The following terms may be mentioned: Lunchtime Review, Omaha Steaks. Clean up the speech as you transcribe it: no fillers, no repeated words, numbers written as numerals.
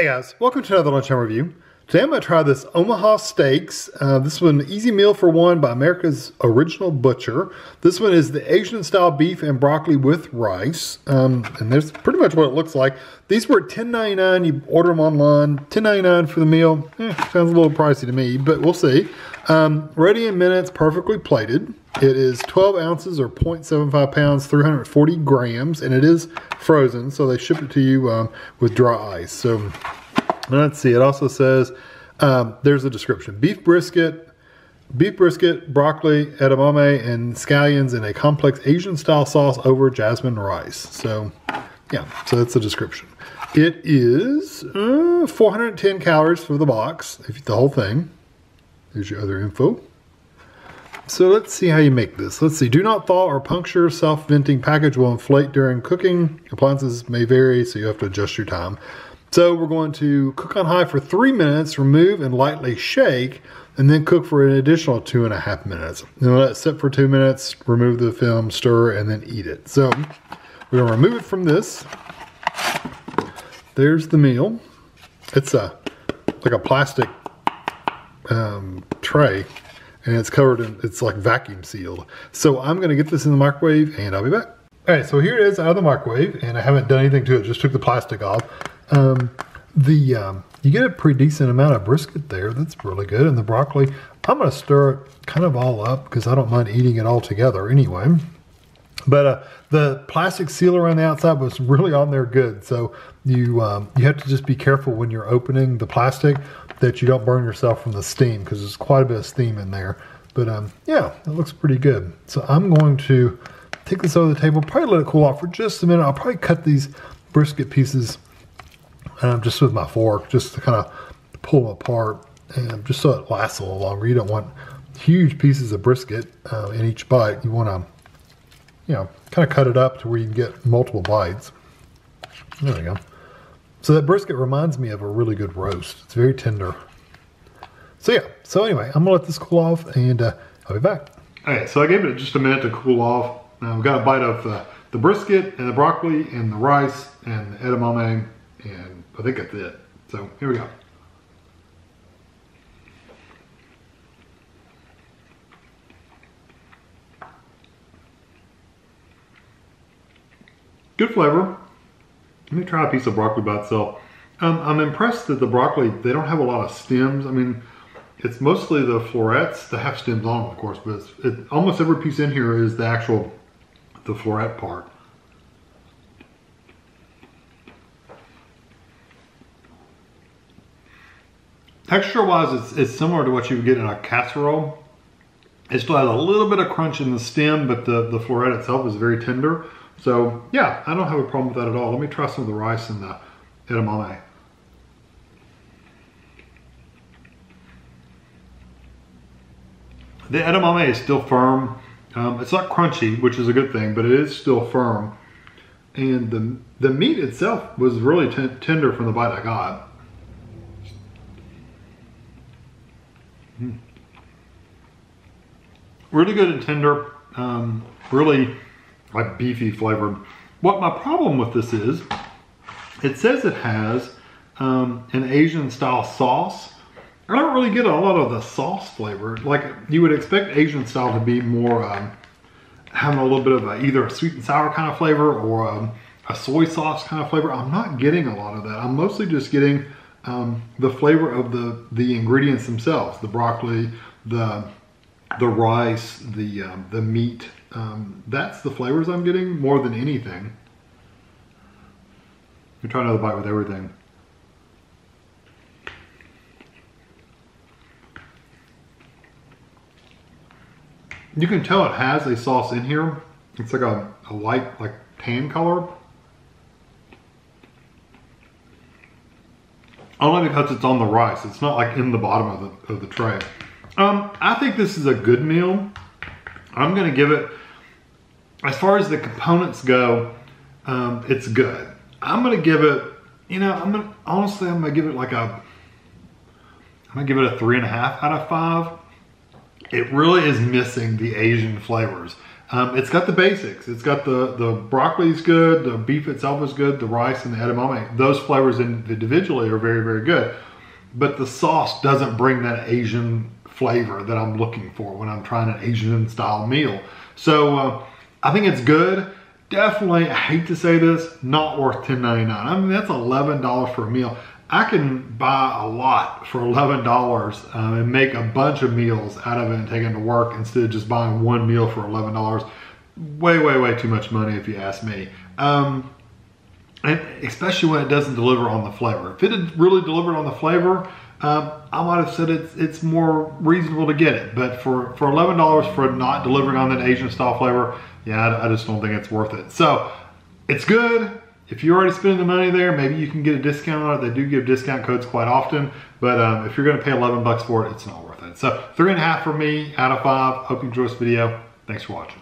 Hey guys, welcome to another Lunchtime Review. Today I'm going to try this Omaha Steaks. This one, easy meal for one by America's original butcher. This one is the Asian style beef and broccoli with rice. And that's pretty much what it looks like. These were $10.99, you order them online, $10.99 for the meal. Sounds a little pricey to me, but we'll see. Ready in minutes, perfectly plated. It is 12 ounces or 0.75 pounds, 340 grams, and it is frozen, so they ship it to you with dry ice. So let's see, it also says, there's a description. Beef brisket, broccoli, edamame, and scallions in a complex Asian-style sauce over jasmine rice. So yeah, so that's the description. It is 410 calories for the box, the whole thing. There's your other info. So let's see how you make this. Let's see. Do not thaw or puncture. Self-venting package will inflate during cooking. Appliances may vary, so you have to adjust your time. So we're going to cook on high for 3 minutes, remove and lightly shake, and then cook for an additional 2.5 minutes. Then let it sit for 2 minutes, remove the film, stir, and then eat it. So we're going to remove it from this. There's the meal. It's like a plastic tray. And it's covered in, it's like vacuum sealed. So I'm gonna get this in the microwave and I'll be back. All right, so here it is out of the microwave and I haven't done anything to it, just took the plastic off. You get a pretty decent amount of brisket there, that's really good. And the broccoli, I'm gonna stir it kind of all up because I don't mind eating it all together anyway. But the plastic seal around the outside was really on there good. So you, you have to just be careful when you're opening the plastic that you don't burn yourself from the steam because there's quite a bit of steam in there. But yeah, it looks pretty good. So I'm going to take this over the table, probably let it cool off for just a minute. I'll probably cut these brisket pieces just with my fork, just to kind of pull them apart and just so it lasts a little longer. You don't want huge pieces of brisket in each bite. You want to, you know, kind of cut it up to where you can get multiple bites. There we go. So that brisket reminds me of a really good roast. It's very tender. So yeah, so anyway, I'm gonna let this cool off and I'll be back. All right, so I gave it just a minute to cool off. We've got a bite of the brisket and the broccoli and the rice and the edamame, and I think that's it. So here we go. Good flavor. Let me try a piece of broccoli by itself. I'm impressed that the broccoli, they don't have a lot of stems. I mean, it's mostly the florets that have stems on them, of course, but almost every piece in here is the actual, the floret part. Texture-wise, it's similar to what you would get in a casserole. It still has a little bit of crunch in the stem, but the floret itself is very tender. So yeah, I don't have a problem with that at all. Let me try some of the rice and the edamame. The edamame is still firm. It's not crunchy, which is a good thing, but it is still firm. And the meat itself was really tender from the bite I got. Really good and tender, really like beefy flavored. What my problem with this is, it says it has an Asian style sauce. I don't really get a lot of the sauce flavor. Like you would expect Asian style to be more having a little bit of either a sweet and sour kind of flavor or a soy sauce kind of flavor. I'm not getting a lot of that. I'm mostly just getting the flavor of the ingredients themselves, the broccoli, the rice, the meat. That's the flavors I'm getting more than anything. You try another bite with everything. You can tell it has a sauce in here. It's like a light, like tan color. Only because it's on the rice. It's not like in the bottom of the tray. I think this is a good meal. I'm gonna give it, as far as the components go, it's good. I'm gonna give it, you know, I'm gonna give it like a, I'm gonna give it a 3.5 out of 5. It really is missing the Asian flavors. It's got the basics. It's got the broccoli's good, the beef itself is good, the rice and the edamame. Those flavors individually are very, very good. But the sauce doesn't bring that Asian flavor that I'm looking for when I'm trying an Asian style meal. So I think it's good. Definitely, I hate to say this, not worth $10.99. I mean, that's $11 for a meal. I can buy a lot for $11 and make a bunch of meals out of it and take them to work instead of just buying one meal for $11. Way, way, way too much money if you ask me. And especially when it doesn't deliver on the flavor. If it had really delivered on the flavor, I might have said it's more reasonable to get it. But for $11 for not delivering on that Asian style flavor, yeah, I just don't think it's worth it. So it's good. If you're already spending the money there, maybe you can get a discount on it. They do give discount codes quite often, but if you're gonna pay $11 for it, it's not worth it. So 3.5 for me out of 5. Hope you enjoyed this video. Thanks for watching.